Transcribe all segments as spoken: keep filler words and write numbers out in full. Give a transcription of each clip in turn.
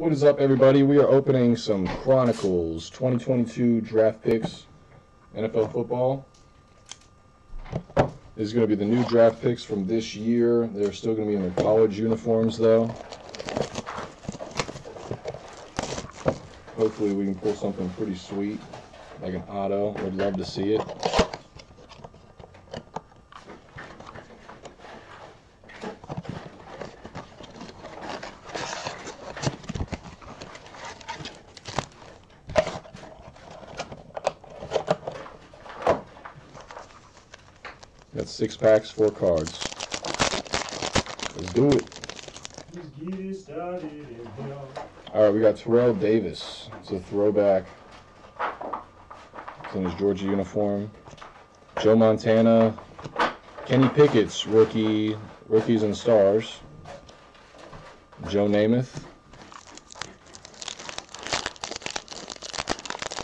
What is up, everybody? We are opening some Chronicles twenty twenty-two draft picks, N F L football. This is going to be the new draft picks from this year. They're still going to be in their college uniforms, though. Hopefully we can pull something pretty sweet, like an auto. Would love to see it. Got six packs, four cards. Let's do it. All right, we got Terrell Davis. It's a throwback. It's in his Georgia uniform. Joe Montana. Kenny Pickett's rookie, rookies and stars. Joe Namath.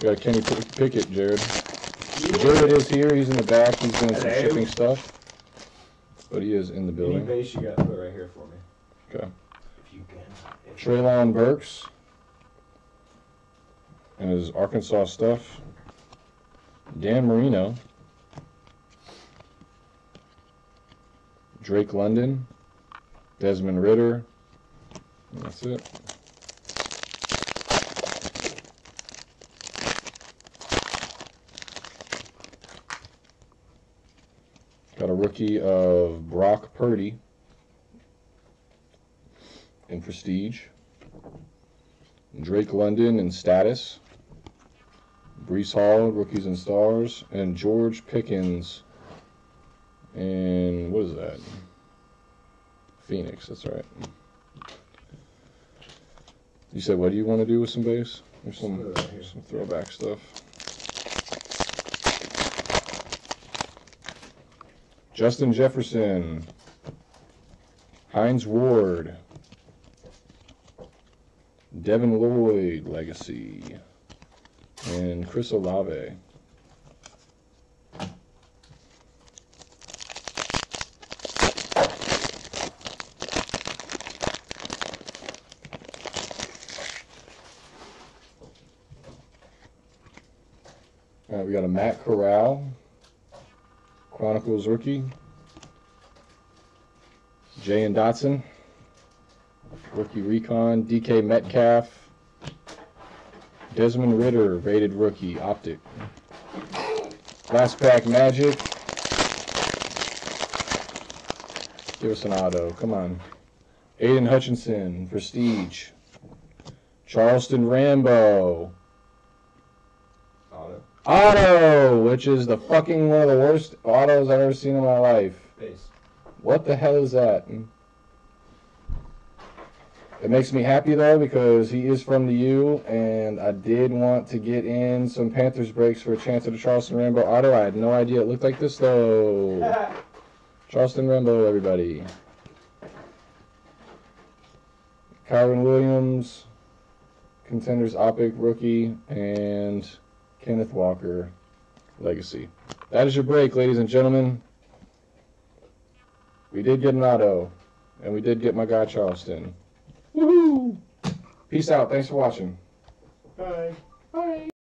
We got Kenny Pickett, Jared. Jared is here. He's in the back. He's doing some shipping stuff. But he is in the building. Any base you got to put right here for me. Okay. If you can. Treylon Burks. And his Arkansas stuff. Dan Marino. Drake London. Desmond Ridder. And that's it. Got a rookie of Brock Purdy in Prestige. Drake London in Status. Brees Hall, Rookies and Stars. And George Pickens in, what is that? Phoenix, that's right. You said, what do you want to do with some base? There's some, some throwback stuff. Justin Jefferson, Hines Ward, Devin Lloyd, Legacy, and Chris Olave. All right, we got a Matt Corral. Chronicles rookie. Jay Dotson. Rookie Recon. D K Metcalf. Desmond Ridder, rated rookie. Optic. Last pack, Magic. Give us an auto. Come on. Aiden Hutchinson, Prestige. Charleston Rambo. Auto. Auto, which is the fucking one of the worst autos I've ever seen in my life. Base. What the hell is that? It makes me happy, though, because he is from the U, and I did want to get in some Panthers breaks for a chance at a Charleston Rambo auto. I had no idea it looked like this, though. Charleston Rambo, everybody. Calvin Williams, Contenders Optic rookie, and Kenneth Walker, Legacy. That is your break, ladies and gentlemen. We did get an auto, and we did get my guy Charleston. Woohoo! Peace out. Thanks for watching. Bye. Bye.